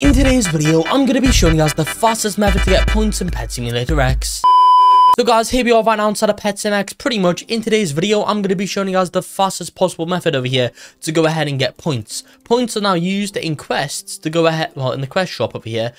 In today's video, I'm going to be showing you guys the fastest method to get points in Pet Simulator X. So guys, here we are right now inside of Pet Sim X. Pretty much in today's video, I'm going to be showing you guys the fastest possible method over here to go ahead and get points. Points are now used in quests to go ahead, well, in the quest shop over here,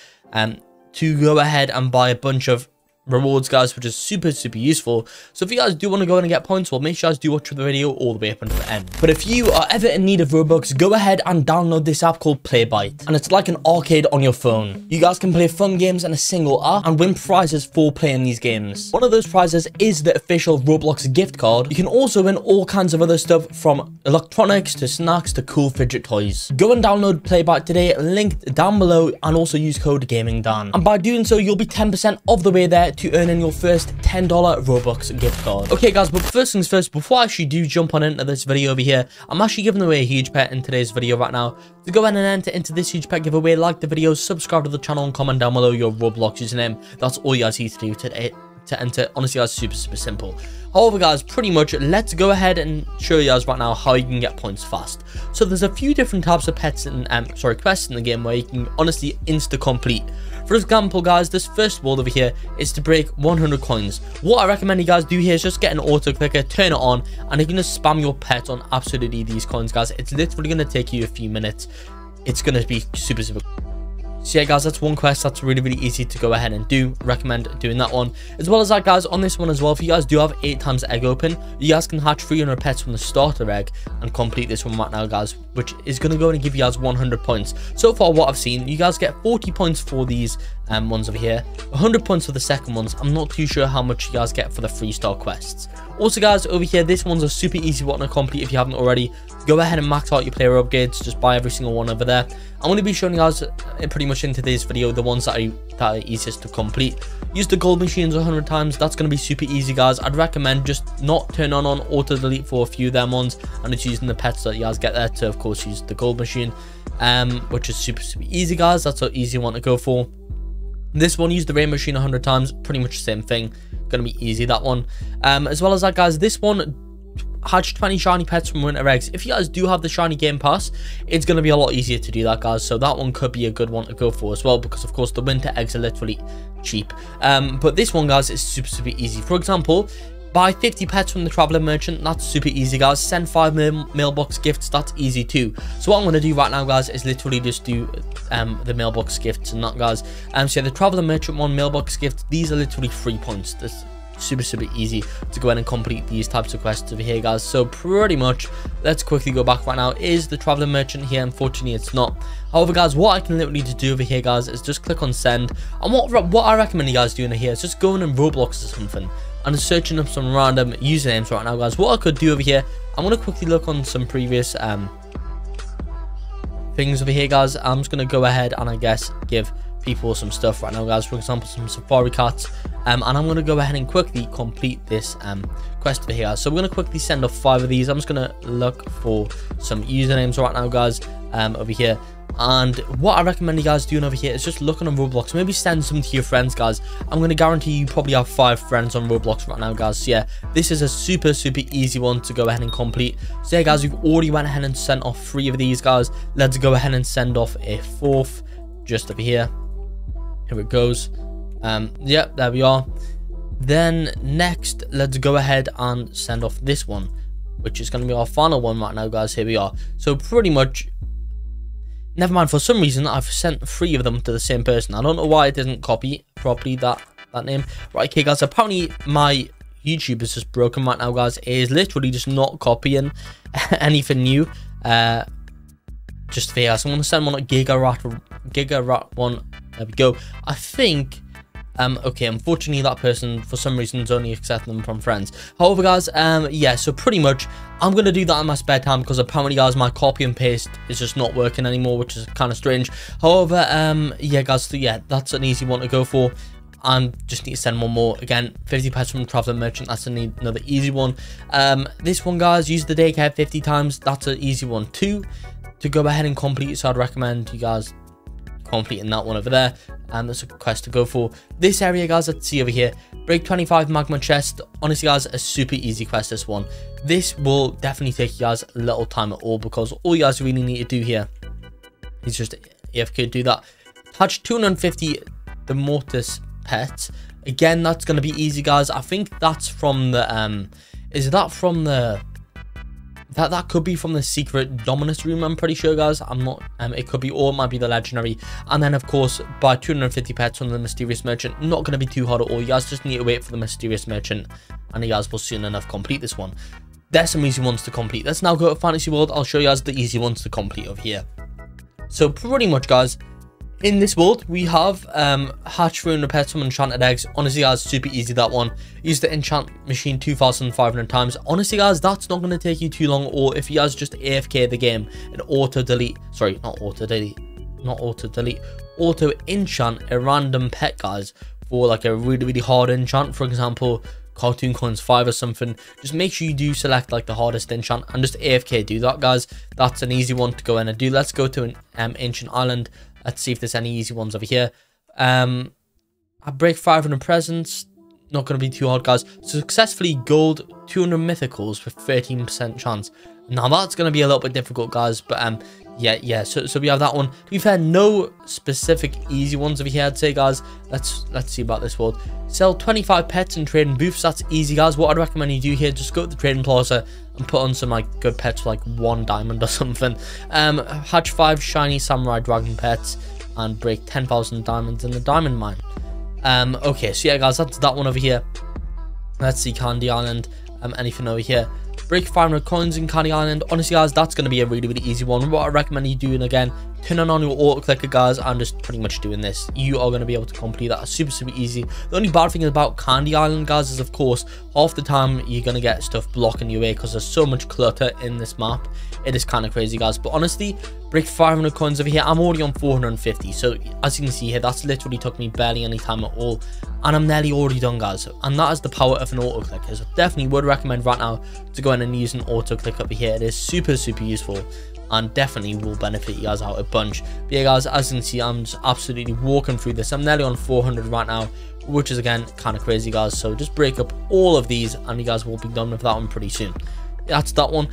to go ahead and buy a bunch of rewards, guys, which is super useful. So if you guys do want to go in and get points, well, make sure you guys do watch the video all the way up until the end. But if you are ever in need of Robux, go ahead and download this app called Playbite, and it's like an arcade on your phone. You guys can play fun games in a single app and win prizes for playing these games. One of those prizes is the official Roblox gift card. You can also win all kinds of other stuff, from electronics to snacks to cool fidget toys. Go and download Playbite today, linked down below, and also use code GAMINGDAN, and by doing so you'll be 10% of the way there to earning your first $10 Robux gift card. Okay guys, but first things first, before I actually do jump on into this video over here, I'm actually giving away a huge pet in today's video right now. To go ahead and enter into this huge pet giveaway, like the video, subscribe to the channel, and comment down below your Roblox username. That's all you guys need to do today to enter. Honestly guys, super simple. However guys, pretty much let's go ahead and show you guys right now how you can get points fast. So there's a few different types of pets and quests in the game where you can honestly insta complete. For example guys, this first world over here is to break 100 coins. What I recommend you guys do here is just get an auto clicker, turn it on, and you're gonna spam your pets on absolutely these coins, guys. It's literally gonna take you a few minutes. It's gonna be super. So yeah guys, that's one quest that's really easy to go ahead and do. Recommend doing that one. As well as that guys, on this one as well, if you guys do have 8 times egg open, you guys can hatch 300 pets from the starter egg and complete this one right now guys, which is going to go and give you guys 100 points. So far what I've seen, you guys get 40 points for these ones over here, 100 points for the second ones. I'm not too sure how much you guys get for the 3-star quests. Also guys, over here, this one's a super easy one to complete. If you haven't already, go ahead and max out your player upgrades, just buy every single one over there. I'm going to be showing you guys pretty much in today's video the ones that are easiest to complete. Use the gold machines 100 times. That's going to be super easy guys. I'd recommend just not turn on auto delete for a few of them ones, and it's using the pets that you guys get there to of course use the gold machine, which is super easy guys. That's an easy one to go for. This one, use the rain machine 100 times, pretty much the same thing, gonna be easy that one. As well as that guys, this one, hatch 20 shiny pets from winter eggs. If you guys do have the shiny game pass, it's going to be a lot easier to do that guys, so that one could be a good one to go for as well, because of course the winter eggs are literally cheap. But this one guys is super easy. For example, buy 50 pets from the traveler merchant. That's super easy guys. Send 5 mailbox gifts. That's easy too. So what I'm going to do right now guys is literally just do the mailbox gifts and that guys. So yeah, the traveler merchant one, mailbox gifts, these are literally 3 points. This super easy to go in and complete these types of quests over here guys. So pretty much, let's quickly go back right now. Is the traveler merchant here? Unfortunately it's not. However guys, what I can literally just do over here guys is just click on send, and what I recommend you guys doing here is just going in Roblox or something and searching up some random usernames right now guys. What I could do over here, I'm going to quickly look on some previous things over here guys. I'm just going to go ahead and I guess give people some stuff right now guys, for example some safari cats, and I'm going to go ahead and quickly complete this quest over here. So we're going to quickly send off 5 of these. I'm just going to look for some usernames right now guys, over here. And what I recommend you guys doing over here is just looking on Roblox, maybe send some to your friends guys. I'm going to guarantee you probably have 5 friends on Roblox right now guys. So yeah, this is a super easy one to go ahead and complete. So yeah guys, we've already went ahead and sent off 3 of these guys. Let's go ahead and send off a 4th just over here. Here it goes. Yep, there we are. Then next, let's go ahead and send off this one, which is going to be our final one right now guys. Here we are. So pretty much, never mind, for some reason I've sent 3 of them to the same person. I don't know why it doesn't copy properly that name. Right, okay guys, apparently my YouTube is just broken right now guys. It is literally just not copying anything new. Just there, so I'm going to send one at Giga Rat one. There we go. I think, okay, unfortunately that person for some reason is only accepting them from friends. However guys, yeah, so pretty much I'm going to do that in my spare time, because apparently guys my copy and paste is just not working anymore, which is kind of strange. However, yeah guys, so yeah, that's an easy one to go for. I just need to send one more. Again, 50 pets from traveler merchant, that's another easy one. This one guys, use the daycare 50 times. That's an easy one too to go ahead and complete, so I'd recommend you guys completing that one over there. And that's a quest to go for. This area guys, let's see over here, break 25 magma chest. Honestly guys, a super easy quest this one. This will definitely take you guys little time at all, because all you guys really need to do here is just AFK do that. hatch 250 the Mortis pet. Again, that's going to be easy, guys. I think that's from the is that from the that could be from the secret Dominus room, I'm pretty sure, guys. I'm not it could be, or it might be the legendary. And then of course buy 250 pets from the mysterious merchant. Not going to be too hard at all, you guys just need to wait for the mysterious merchant and you guys will soon enough complete this one. There's some easy ones to complete. Let's now go to Fantasy World. I'll show you guys the easy ones to complete over here. So pretty much, guys, in this world we have hatch 300 pets from enchanted eggs. Honestly, guys, super easy, that one. Use the enchant machine 2,500 times. Honestly, guys, that's not going to take you too long, or if you guys just AFK the game and auto delete, sorry, not auto delete, not auto delete, auto enchant a random pet, guys, for like a really hard enchant, for example cartoon coins 5 or something. Just make sure you do select like the hardest enchant and just AFK do that, guys. That's an easy one to go in and do. Let's go to an Ancient Island. Let's see if there's any easy ones over here. I break 500 presents. Not going to be too hard, guys. Successfully gold 200 mythicals with 13% chance. Now that's going to be a little bit difficult, guys, but yeah. So we have that one. We've had no specific easy ones over here, I'd say, guys. Let's see about this world. Sell 25 pets and trade in booths. That's easy, guys. What I'd recommend you do here, just go to the trading plaza and put on some like good pets, like one diamond or something. Hatch 5 shiny samurai dragon pets and break 10,000 diamonds in the diamond mine. Okay, so yeah, guys, that's that one over here. Let's see Candy Island. Anything over here? Break 500 coins in Candy Island. Honestly, guys, that's going to be a really easy one. What I recommend you doing, again, turning on your auto clicker, guys, and just pretty much doing this. You are going to be able to complete that. Super easy. The only bad thing about Candy Island, guys, is of course half the time you're going to get stuff blocking your way because there's so much clutter in this map. It is kind of crazy, guys, but honestly, break 500 coins over here. I'm already on 450, so as you can see here, that's literally took me barely any time at all, and I'm nearly already done, guys. And that is the power of an auto clicker, so definitely would recommend right now to go in and use an auto click over here. It is super useful and definitely will benefit you guys out a bunch. But yeah, guys, as you can see, I'm just absolutely walking through this. I'm nearly on 400 right now, which is again kind of crazy, guys, so just break up all of these and you guys will be done with that one pretty soon. That's that one.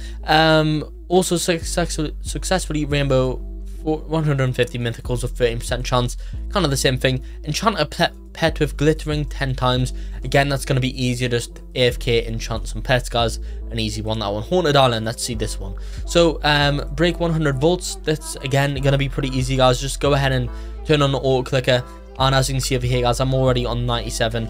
Also successfully rainbow 150 mythicals with 13% chance, kind of the same thing. Enchant a pet with glittering 10 times. Again, that's going to be easier, just AFK enchant some pets, guys. An easy one, that one. Haunted Island, let's see this one. So break 100 volts. That's again going to be pretty easy, guys. Just go ahead and turn on the auto clicker, and as you can see over here, guys, I'm already on 97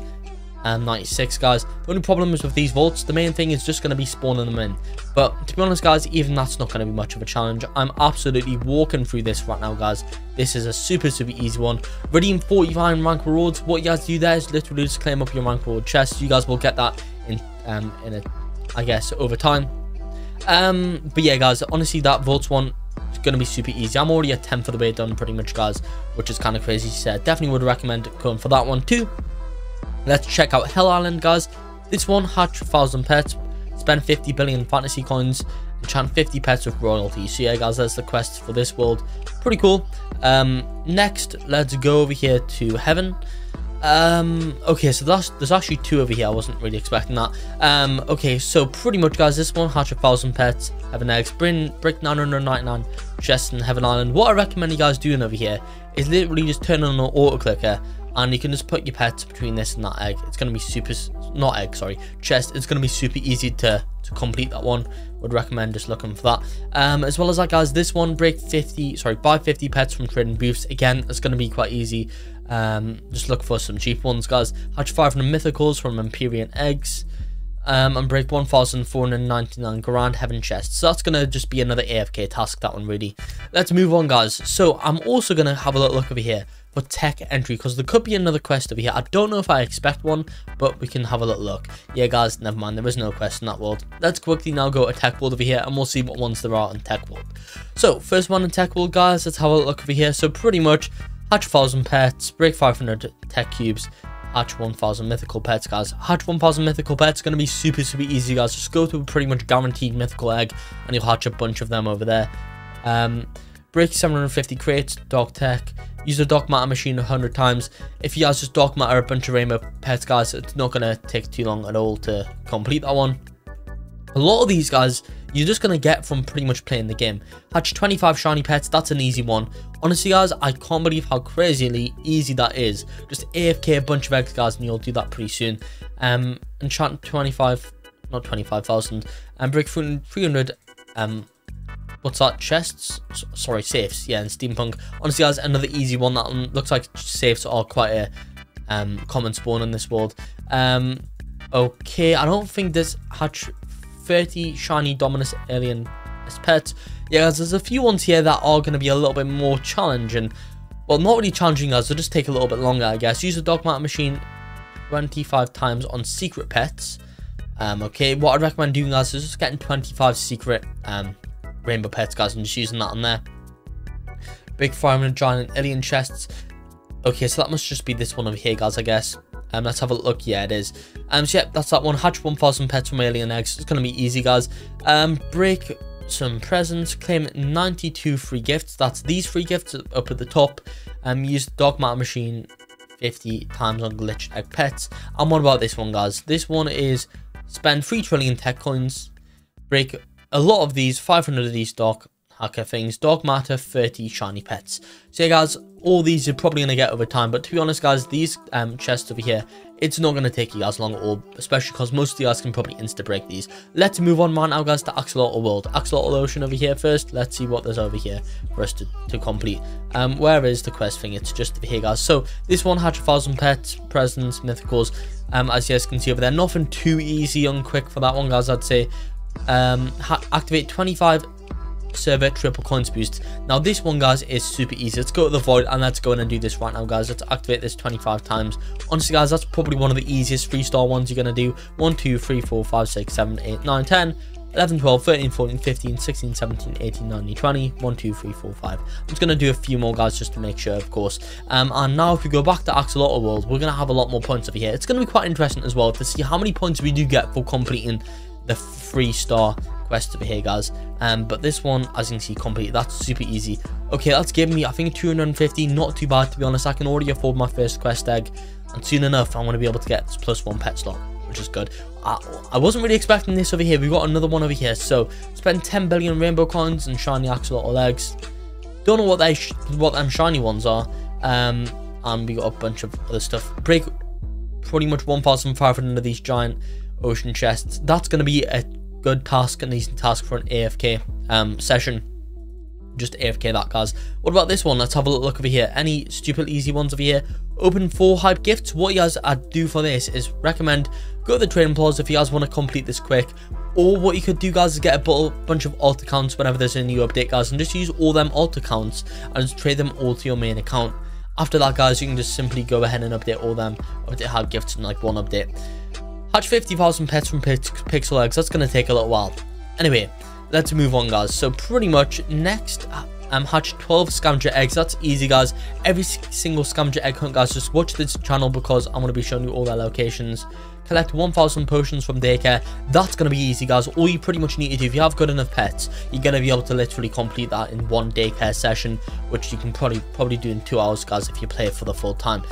and 96, guys. The only problem is with these vaults, the main thing is just going to be spawning them in, but to be honest, guys, even that's not going to be much of a challenge. I'm absolutely walking through this right now, guys. This is a super easy one. Redeem 49 rank rewards. What you guys do there is literally just claim up your rank reward chest. You guys will get that in a, I guess, over time. But yeah, guys, honestly, that vaults one is going to be super easy. I'm already a 10th of the way done pretty much, guys, which is kind of crazy. So definitely would recommend going for that one too. Let's check out Hell Island, guys. This one, hatch 1,000 pets, spend 50 billion fantasy coins, enchant 50 pets with royalty. So yeah, guys, that's the quest for this world. Pretty cool. Next, let's go over here to Heaven. Okay, so there's actually two over here. I wasn't really expecting that. Okay, so pretty much, guys, this one, hatch 1,000 pets, Heaven eggs, brick 999 chests in Heaven Island. What I recommend you guys doing over here is literally just turn on an auto clicker, and you can just put your pets between this and that egg. It's going to be chest. It's going to be super easy to complete that one. Would recommend just looking for that. As well as that, guys, this one, buy 50 pets from trading booths. Again, it's going to be quite easy. Just look for some cheap ones, guys. Hatch 500 mythicals from Empyrean eggs. And break 1,499 grand heaven chests. So that's going to just be another AFK task, that one, really. Let's move on, guys. So I'm also going to have a little look over here for tech entry, because there could be another quest over here. I don't know if I expect one, but we can have a little look. Yeah, guys, never mind. There is no quest in that world. Let's quickly now go to Tech World over here, and we'll see what ones there are in Tech World. So first one in Tech World, guys. Let's have a little look over here. So pretty much, hatch 1,000 pets, break 500 tech cubes, hatch 1,000 mythical pets, guys. Hatch 1,000 mythical pets, going to be super easy, guys. Just go to a pretty much guaranteed mythical egg and you'll hatch a bunch of them over there. Break 750 crates, dog tech, use the dog matter machine 100 times. If you guys just dog matter a bunch of rainbow pets, guys, it's not going to take too long at all to complete that one. A lot of these, guys, you're just gonna get from pretty much playing the game. Hatch 25 shiny pets, that's an easy one. Honestly guys, I can't believe how crazily easy that is. Just AFK a bunch of eggs guys and you'll do that pretty soon. Enchant 25, not 25,000, and break 300, what's that, chests? Sorry, safes, yeah, and steampunk. Honestly guys, another easy one. That one looks like safes are quite a common spawn in this world. Okay, I don't think this hatch 30 shiny Dominus alien as pets. Yeah guys, there's a few ones here that are going to be a little bit more challenging. Well, not really challenging guys, they'll just take a little bit longer I guess. Use the dog matter machine 25 times on secret pets. Okay, what I'd recommend doing guys is just getting 25 secret rainbow pets guys and just using that on there. Big fireman giant alien chests. Okay, so that must just be this one over here guys I guess. Let's have a look. Yeah, it is. So yeah, that's that one. Hatch 1,000 pets from alien eggs. It's gonna be easy guys. Break some presents, claim 92 free gifts. That's these free gifts up at the top. Use dog matter machine 50 times on glitched egg pets. And what about this one guys? This one is spend 3 trillion tech coins, break a lot of these 500 of these dark hacker things, dark matter 30 shiny pets. So yeah guys, all these you're probably going to get over time, but to be honest guys, these chests over here, it's not going to take you guys long at all, especially because most of you guys can probably insta break these. Let's move on right now guys to Axolotl World. Axolotl Ocean over here first. Let's see what there's over here for us to complete. Where is the quest thing? It's just over here guys. So this one, hatch 1,000 pets, presents, mythicals, as you guys can see over there. Nothing too easy and quick for that one guys, I'd say. Activate 25 server triple coins boost. Now this one guys is super easy. Let's go to the void and let's go in and do this right now guys. Let's activate this 25 times. Honestly guys, that's probably one of the easiest 3-star ones you're gonna do. 1 2 3 4 5 6 7 8 9 10 11 12 13 14 15 16 17 18 19 20 1 2 3 4 5. I'm just gonna do a few more guys just to make sure of course. And now if we go back to Axolotl World, we're gonna have a lot more points over here. It's gonna be quite interesting as well to see how many points we do get for completing the 3-star quest over here guys. But this one, as you can see, complete. That's super easy. Okay, that's given me I think 250. Not too bad to be honest. I can already afford my first quest egg, and soon enough I'm going to be able to get this +1 pet slot, which is good. I wasn't really expecting this over here. We've got another one over here. So spend 10 billion rainbow coins and shiny axolotl eggs. Don't know what they what them shiny ones are. And we got a bunch of other stuff. Break pretty much 1,500 of these giant ocean chests. That's going to be a good task, and decent task for an AFK session. Just AFK that guys. What about this one? Let's have a little look over here. Any stupid easy ones over here? Open 4 hype gifts. What you guys I'd do for this is recommend go to the trading plaza if you guys want to complete this quick. Or what you could do guys is get a bunch of alt accounts whenever there's a new update guys, and just use all them alt accounts and just trade them all to your main account. After that guys, you can just simply go ahead and update all them update hype gifts in like one update. Hatch 50,000 pets from pixel eggs. That's going to take a little while. Anyway, let's move on guys. So pretty much next, hatch 12 scavenger eggs. That's easy guys. Every single scavenger egg hunt guys, just watch this channel because I'm going to be showing you all their locations. Collect 1,000 potions from daycare. That's going to be easy guys. All you pretty much need to do, if you have good enough pets, you're going to be able to literally complete that in one daycare session, which you can probably do in 2 hours guys if you play it for the full time,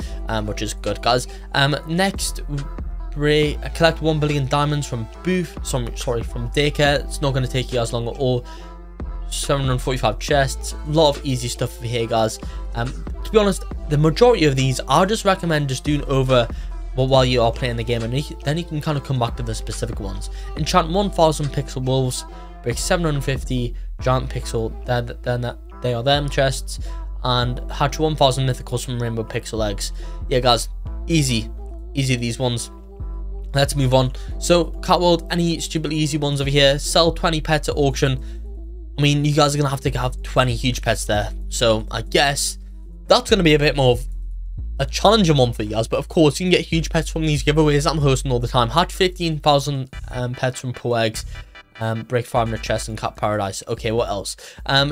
which is good guys. Next, collect 1 billion diamonds from daycare. It's not going to take you guys long at all. 745 chests. A lot of easy stuff over here guys. To be honest, the majority of these I just recommend just doing over while you are playing the game, and then you can kind of come back to the specific ones. Enchant 1,000 pixel wolves, break 750 giant pixel they are them chests, and hatch 1,000 mythicals from rainbow pixel eggs. Yeah guys, easy these ones. Let's move on. So Cat World, any stupid easy ones over here. Sell 20 pets at auction. I mean, you guys are gonna have to have 20 huge pets there, so I guess that's gonna be a bit more of a challenging one for you guys, but of course you can get huge pets from these giveaways I'm hosting all the time. Hatch 15,000 pets from poor eggs. Break 500 chests in Cat Paradise. Okay, what else?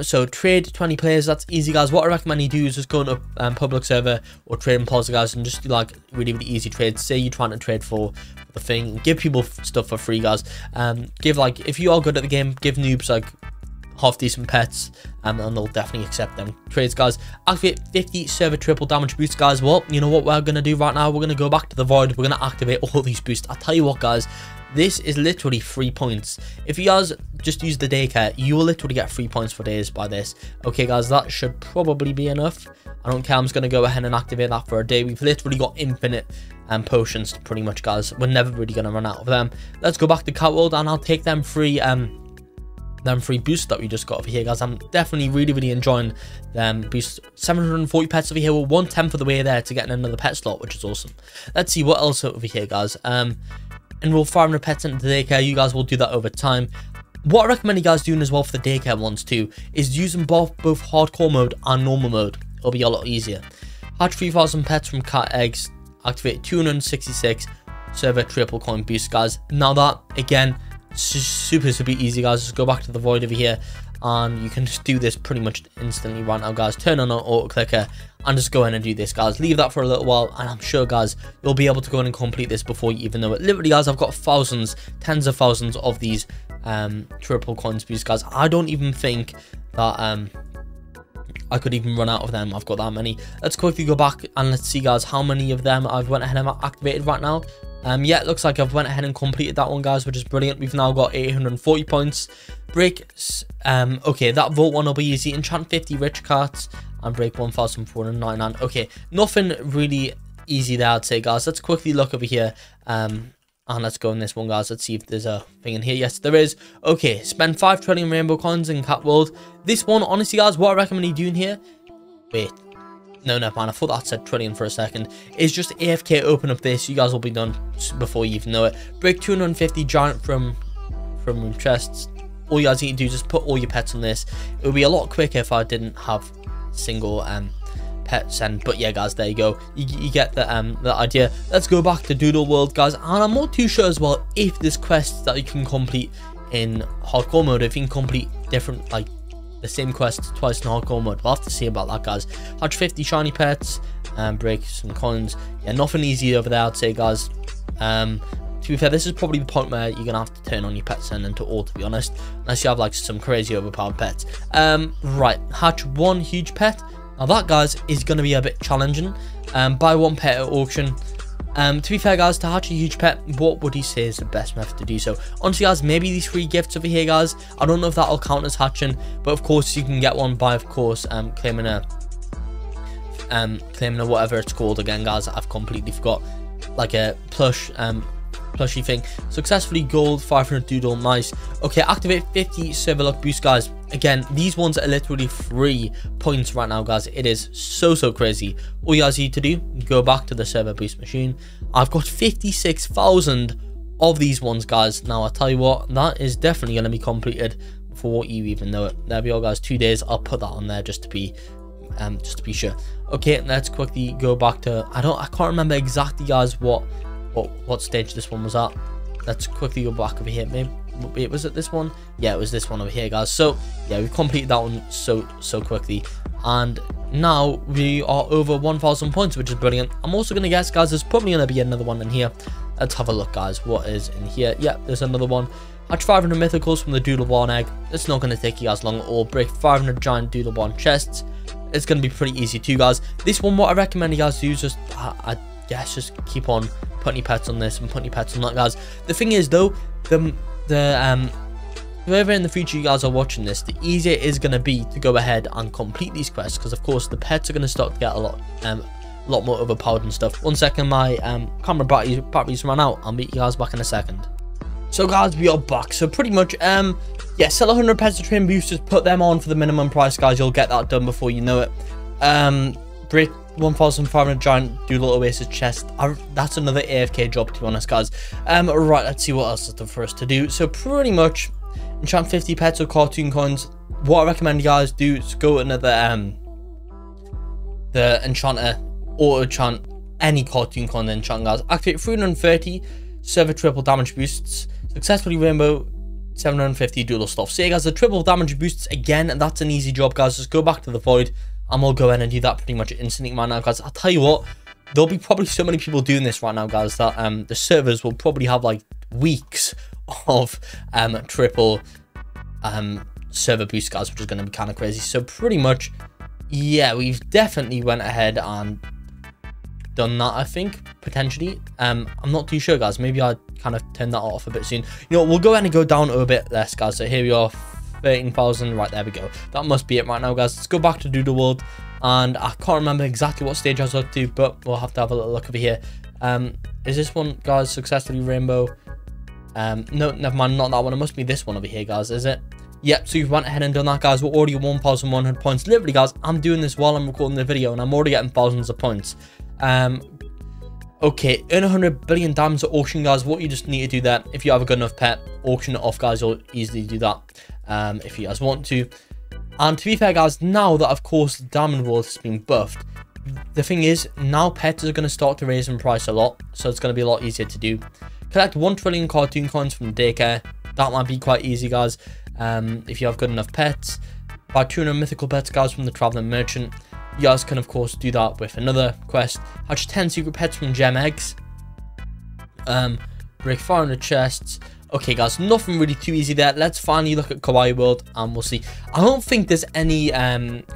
So trade 20 players. That's easy guys. What I recommend you do is just go into public server or trading plaza guys and just do like really easy trades. Say you're trying to trade for the thing, give people stuff for free guys. Give like, if you are good at the game, give noobs like half-decent pets, and they'll definitely accept them. Trades, guys. Activate 50 server triple damage boosts, guys. Well, you know what we're going to do right now? We're going to go back to the void. We're going to activate all these boosts. I'll tell you what, guys. This is literally 3 points. If you guys just use the daycare, you will literally get 3 points for days by this. Okay, guys, that should probably be enough. I don't care. I'm just going to go ahead and activate that for a day. We've literally got infinite potions to pretty much, guys. We're never really going to run out of them. Let's go back to Cat World, and I'll take them free boosts that we just got over here, guys. I'm definitely really enjoying them boosts. 740 pets over here. We're 1/10 of the way there to getting another pet slot, which is awesome. Let's see what else over here, guys. Enroll 500 pets into the daycare. You guys will do that over time. What I recommend you guys doing as well for the daycare ones too is using both hardcore mode and normal mode. It'll be a lot easier. Hatch 3,000 pets from cat eggs. Activate 266 server triple coin boost, guys. Now that, again, super easy, guys. Just go back to the void over here, and you can just do this pretty much instantly right now, guys. Turn on an auto clicker and just go in and do this, guys. Leave that for a little while, and I'm sure, guys, you'll be able to go in and complete this before you even know it. Literally, guys, I've got thousands, tens of thousands of these triple coins boosts, guys. I don't even think that I could even run out of them. I've got that many. Let's quickly go back and let's see, guys, how many of them I've went ahead and activated right now. Yeah, it looks like I've went ahead and completed that one, guys, which is brilliant. We've now got 840 points. Break, okay, that vault one will be easy. Enchant 50 rich cards and break 1,499. Okay, nothing really easy there, I'd say, guys. Let's quickly look over here. And let's go in this one, guys. Let's see if there's a thing in here. Yes, there is. Okay, spend 5 trillion rainbow coins in Cat World. This one, honestly, guys, what I recommend you doing here... Wait. No, never mind. I thought that said trillion for a second. It's just AFK, open up this. You guys will be done before you even know it. Break 250 giant from room chests. All you guys need to do is just put all your pets on this. It would be a lot quicker if I didn't have single pets. But yeah, guys, there you go. You get the idea. Let's go back to Doodle World, guys. And I'm not too sure as well if there's quests that you can complete in hardcore mode. If you can complete different, like, the same quest twice in hardcore mode. We'll have to see about that, guys. Hatch 50 shiny pets and break some coins. Yeah, nothing easy over there, I'd say, guys. To be fair, this is probably the point where you're gonna have to turn on your pet send into all, to be honest, unless you have like some crazy overpowered pets. Right, hatch one huge pet. Now that, guys, is gonna be a bit challenging. Buy one pet at auction. To be fair, guys, to hatch a huge pet, what would you say is the best method to do so? Honestly, guys, maybe these free gifts over here, guys. I don't know if that'll count as hatching, but of course you can get one by, of course, claiming a whatever it's called again, guys. I've completely forgot, like a plushy thing. Successfully gold 500 doodle, nice. Okay, activate 50 server luck boost, guys. Again, these ones are literally 3 points right now, guys. It is so crazy. All you guys need to do, go back to the server boost machine. I've got 56,000 of these ones, guys. Now, I'll tell you what, that is definitely going to be completed before you even know it. There we are, guys. 2 days. I'll put that on there just to be sure. Okay, let's quickly go back to, I can't remember exactly, guys, what stage this one was at. Let's quickly go back over here. Maybe was it this one? Yeah, it was this one over here, guys. So yeah, we've completed that one so quickly, and now we are over 1,000 points, which is brilliant. I'm also gonna guess, guys, there's probably gonna be another one in here. Let's have a look, guys, what is in here. Yeah, there's another one. Hatch 500 mythicals from the doodle barn egg. It's not gonna take you guys long at all. Break 500 giant doodle barn chests. It's gonna be pretty easy too, guys. This one, what I recommend you guys do is just I guess just keep on putting your pets on this and putting your pets on that, guys. The thing is though, whoever in the future you guys are watching this, the easier it is going to be to go ahead and complete these quests, because of course the pets are going to start to get a lot more overpowered and stuff. 1 second, my camera batteries ran out. I'll meet you guys back in a second. So, guys, we are back. So pretty much, yeah, sell 100 pets to train boosters, put them on for the minimum price, guys. You'll get that done before you know it. Break 1,500 giant doodle oasis chest. That's another AFK job, to be honest, guys. Right, let's see what else is there for us to do. So pretty much, enchant 50 pets or cartoon coins. What I recommend you guys do is go another the enchanter, auto enchant any cartoon coin to enchant, guys. Activate 330 server triple damage boosts. Successfully rainbow 750 doodle stuff. So yeah, guys, the triple damage boosts again, and that's an easy job, guys. Just go back to the void, and we'll go in and do that pretty much instantly right now, guys. I'll tell you what, there'll be probably so many people doing this right now, guys, that the servers will probably have like weeks of triple server boost, guys, which is going to be kind of crazy. So pretty much, yeah, we've definitely went ahead and done that, I think, potentially. I'm not too sure, guys. Maybe I kind of turned that off a bit soon. You know, we'll go ahead and go down a bit less, guys. So here we are, 13,000. Right, there we go. That must be it right now, guys. Let's go back to Doodle World. And I can't remember exactly what stage I was up to, but we'll have to have a little look over here. Is this one, guys, successfully rainbow? No, never mind, not that one. It must be this one over here, guys, is it? Yep, so we've went ahead and done that, guys. We're already at 1,100 points. Literally, guys, I'm doing this while I'm recording the video, and I'm already getting thousands of points. Okay, earn 100 billion diamonds at auction, guys. What you just need to do there, if you have a good enough pet, auction it off, guys. You'll easily do that if you guys want to. And to be fair, guys, now that, of course, Diamond World has been buffed, the thing is, now pets are going to start to raise in price a lot, so it's going to be a lot easier to do. Collect 1 trillion cartoon coins from daycare. That might be quite easy, guys, if you have good enough pets. Buy 200 mythical pets, guys, from the traveling merchant. You guys can, of course, do that with another quest. Hatch 10 secret pets from gem eggs. Break 500 chests. Okay, guys, nothing really too easy there. Let's finally look at Kawaii World, and we'll see. I don't think there's any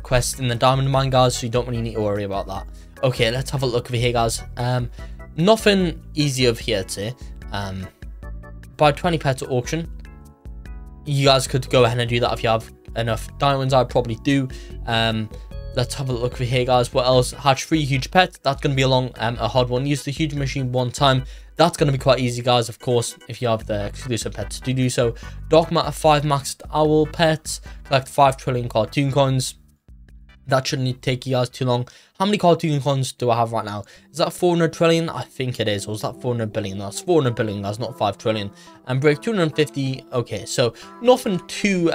quests in the Diamond Mine, guys, so you don't really need to worry about that. Okay, let's have a look over here, guys. Nothing easy over here, I'd say. Buy 20 pets at auction. You guys could go ahead and do that if you have enough diamonds. I probably do. Let's have a look over here, guys. What else? Hatch 3 huge pets. That's going to be a long, a hard one. Use the huge machine one time. That's going to be quite easy, guys, of course, if you have the exclusive pets to do so. Dark Matter 5 maxed owl pets. Collect 5 trillion cartoon coins. That shouldn't take you guys too long. How many cartoon coins do I have right now? Is that 400 trillion? I think it is. Or is that 400 billion? That's 400 billion, guys, not 5 trillion. And break 250. Okay, so nothing too...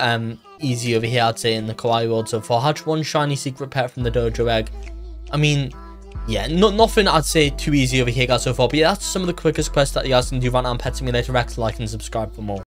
easy over here, I'd say, in the Kawaii World so far. Hatch 1 shiny secret pet from the dojo egg. I mean, yeah, nothing I'd say too easy over here, guys, so far. But yeah, that's some of the quickest quests that you guys can do right now on Pet Simulator X. Like and subscribe for more.